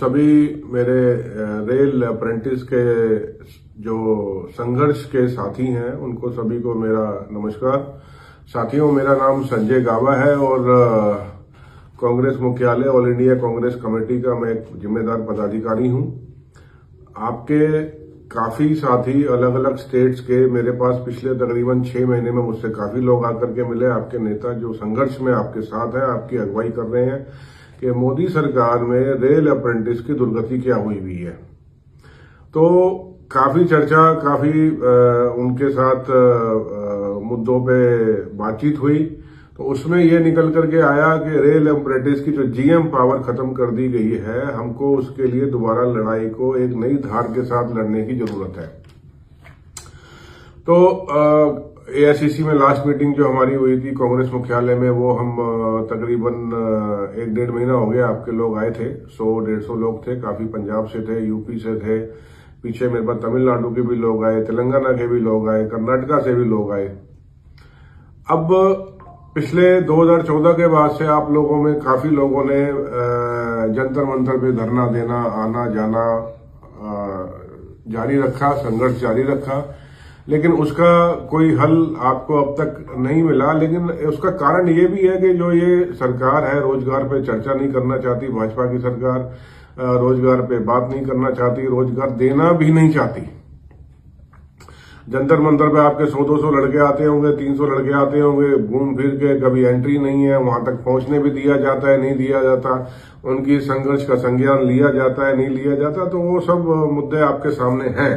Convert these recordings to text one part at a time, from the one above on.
सभी मेरे rail apprentice के जो संघर्ष के साथी हैं उनको सभी को मेरा नमस्कार। साथियों, मेरा नाम संजय गावा है और कांग्रेस मुख्यालय ऑल इंडिया कांग्रेस कमेटी का मैं एक जिम्मेदार पदाधिकारी हूं। आपके काफी साथी अलग अलग स्टेट्स के मेरे पास पिछले तकरीबन 6 महीने में मुझसे काफी लोग आकर के मिले। आपके नेता जो संघर्ष में आपके साथ हैं, आपकी अगुवाई कर रहे हैं कि मोदी सरकार में रेल अप्रेंटिस की दुर्गति क्या हुई हुई है, तो काफी चर्चा, काफी उनके साथ मुद्दों पे बातचीत हुई। तो उसमें यह निकल करके आया कि रेल अप्रेंटिस की जो जीएम पावर खत्म कर दी गई है, हमको उसके लिए दोबारा लड़ाई को एक नई धार के साथ लड़ने की जरूरत है। तो एआईसीसी में लास्ट मीटिंग जो हमारी हुई थी कांग्रेस मुख्यालय में, वो हम तकरीबन 1-1.5 महीना हो गया। आपके लोग आए थे, 100-150 लोग थे, काफी पंजाब से थे, यूपी से थे, पीछे मेरे पास तमिलनाडु के भी लोग आए, तेलंगाना के भी लोग आए, कर्नाटका से भी लोग आए। अब पिछले 2014 के बाद से आप लोगों में काफी लोगों ने जंतर मंतर पे धरना देना, आना जाना जारी रखा, संघर्ष जारी रखा, लेकिन उसका कोई हल आपको अब तक नहीं मिला। लेकिन उसका कारण ये भी है कि जो ये सरकार है रोजगार पे चर्चा नहीं करना चाहती, भाजपा की सरकार रोजगार पे बात नहीं करना चाहती, रोजगार देना भी नहीं चाहती। जंतर मंतर पे आपके 100-200 लड़के आते होंगे, 300 लड़के आते होंगे, घूम फिर के कभी एंट्री नहीं है, वहां तक पहुंचने भी दिया जाता है, नहीं दिया जाता, उनकी संघर्ष का संज्ञान लिया जाता है, नहीं लिया जाता। तो वो सब मुद्दे आपके सामने हैं।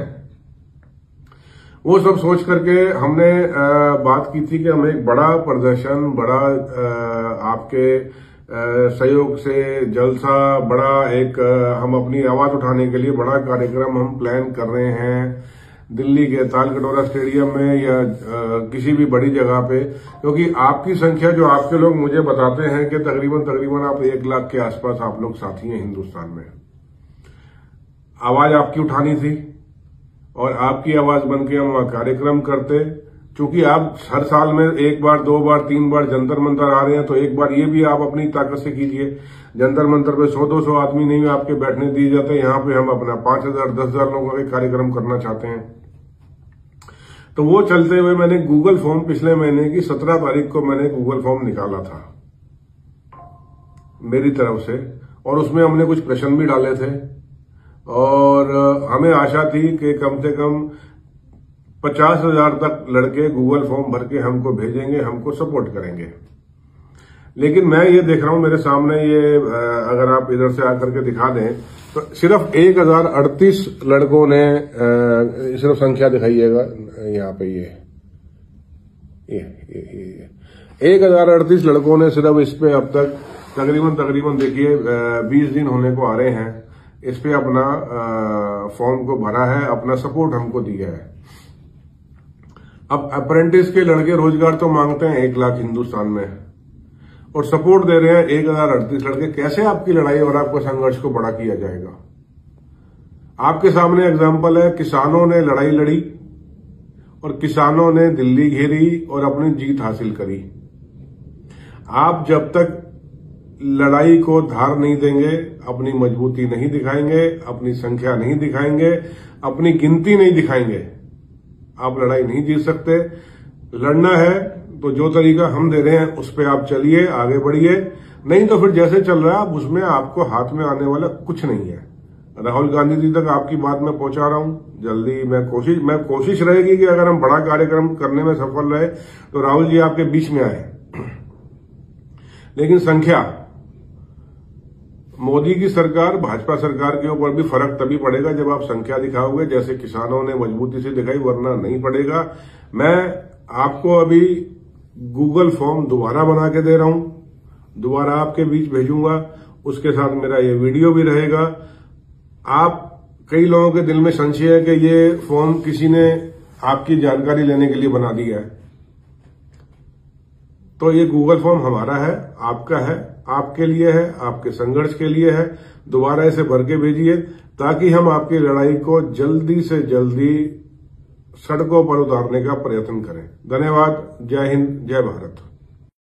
वो सब सोच करके हमने बात की थी कि हम एक बड़ा प्रदर्शन, बड़ा आपके सहयोग से जलसा, बड़ा एक हम अपनी आवाज उठाने के लिए बड़ा कार्यक्रम हम प्लान कर रहे हैं दिल्ली के तालकटोरा स्टेडियम में या किसी भी बड़ी जगह पे, क्योंकि आपकी संख्या जो आपके लोग मुझे बताते हैं कि तकरीबन आप 1 लाख के आसपास आप लोग साथी हैं हिंदुस्तान में। आवाज आपकी उठानी थी और आपकी आवाज बन के हम कार्यक्रम करते। चूंकि आप हर साल में 1 बार 2 बार 3 बार जंतर मंतर आ रहे हैं, तो एक बार ये भी आप अपनी ताकत से कीजिए। जंतर मंतर पे 100-200 आदमी नहीं आपके बैठने दिए जाते, यहाँ पे हम अपना 5,000-10,000 लोगों का कार्यक्रम करना चाहते हैं। तो वो चलते हुए मैंने गूगल फॉर्म पिछले महीने की 17 तारीख को मैंने गूगल फॉर्म निकाला था मेरी तरफ से, और उसमें हमने कुछ प्रश्न भी डाले थे और हमें आशा थी कि कम से कम 50,000 तक लड़के गूगल फॉर्म भर के हमको भेजेंगे, हमको सपोर्ट करेंगे। लेकिन मैं ये देख रहा हूं मेरे सामने, ये अगर आप इधर से आकर के दिखा दें तो सिर्फ 1,038 लड़कों ने सिर्फ संख्या दिखाइएगा यहाँ पे, ये 1,038 लड़कों ने सिर्फ इस पे अब तक तकरीबन देखिए 20 दिन होने को आ रहे हैं, इस पे अपना फॉर्म को भरा है, अपना सपोर्ट हमको दिया है। अब अप्रेंटिस के लड़के रोजगार तो मांगते हैं 1 लाख हिंदुस्तान में, और सपोर्ट दे रहे हैं 1,038 लड़के। कैसे आपकी लड़ाई और आपका संघर्ष को बड़ा किया जाएगा? आपके सामने एग्जाम्पल है, किसानों ने लड़ाई लड़ी और किसानों ने दिल्ली घेरी और अपनी जीत हासिल करी। आप जब तक लड़ाई को धार नहीं देंगे, अपनी मजबूती नहीं दिखाएंगे, अपनी संख्या नहीं दिखाएंगे, अपनी गिनती नहीं दिखाएंगे, आप लड़ाई नहीं जीत सकते। लड़ना है तो जो तरीका हम दे रहे हैं उस पे आप चलिए, आगे बढ़िए, नहीं तो फिर जैसे चल रहा है उसमें आपको हाथ में आने वाला कुछ नहीं है। राहुल गांधी जी तक आपकी बात मैं पहुंचा रहा हूं जल्दी। मैं कोशिश रहेगी कि अगर हम बड़ा कार्यक्रम करने में सफल रहे तो राहुल जी आपके बीच में आए। लेकिन संख्या, मोदी की सरकार, भाजपा सरकार के ऊपर भी फर्क तभी पड़ेगा जब आप संख्या दिखाओगे, जैसे किसानों ने मजबूती से दिखाई, वरना नहीं पड़ेगा। मैं आपको अभी गूगल फॉर्म दोबारा बना के दे रहा हूं, दोबारा आपके बीच भेजूंगा, उसके साथ मेरा ये वीडियो भी रहेगा। आप, कई लोगों के दिल में संशय है कि ये फॉर्म किसी ने आपकी जानकारी लेने के लिए बना दिया है, तो ये गूगल फॉर्म हमारा है, आपका है, आपके लिए है, आपके संघर्ष के लिए है। दोबारा इसे भर के भेजिए ताकि हम आपकी लड़ाई को जल्दी से जल्दी सड़कों पर उतारने का प्रयत्न करें। धन्यवाद। जय हिंद, जय भारत।